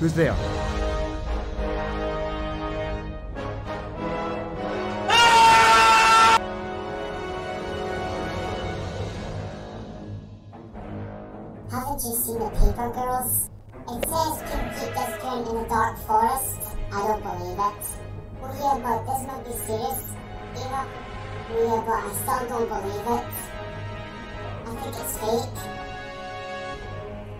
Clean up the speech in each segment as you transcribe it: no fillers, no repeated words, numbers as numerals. Who's there? Haven't you seen the paper, girls? It says Pinky turned in the dark forest. I don't believe it. Weird, but this might be serious. Eva, weird, but I still don't believe it. I think it's fake.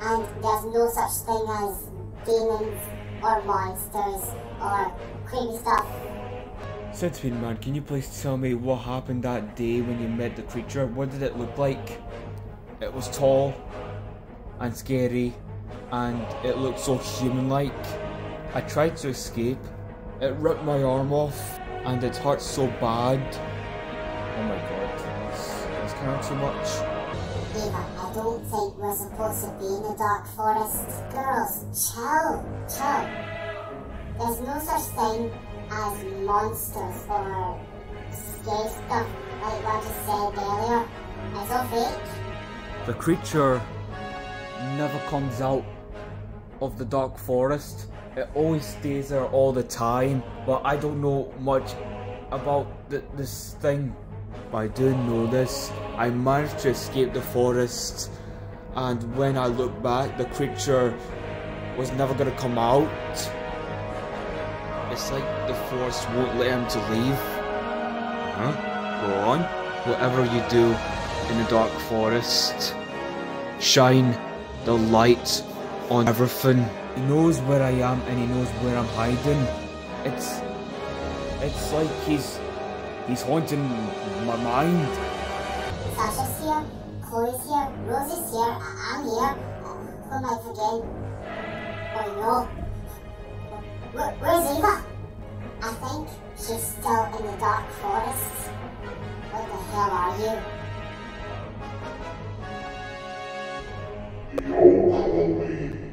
And there's no such thing as demons or monsters or creepy stuff. Sensefield Man, can you please tell me what happened that day when you met the creature? What did it look like? It was tall and scary and it looked so human-like. I tried to escape, it ripped my arm off and it hurt so bad. Oh my god, that's kind of too much. Eva, I don't think we're supposed to be in the dark forest. Girls, chill, chill. There's no such thing as monsters or scary stuff like what I just said earlier. It's all fake. The creature never comes out of the dark forest. It always stays there all the time. But I don't know much about this thing. But I do know this. I managed to escape the forest, and when I look back, the creature was never going to come out. It's like the forest won't let him to leave. Huh? Go on. Whatever you do in the dark forest, shine the light on everything. He knows where I am and he knows where I'm hiding. It's like he's haunting my mind. Sasha's here, Chloe's here, Rosie's here, I'm here. Who am I forgetting? Oh no. Where's Eva? I think she's still in the dark forest. What the hell are you? The old Halloween.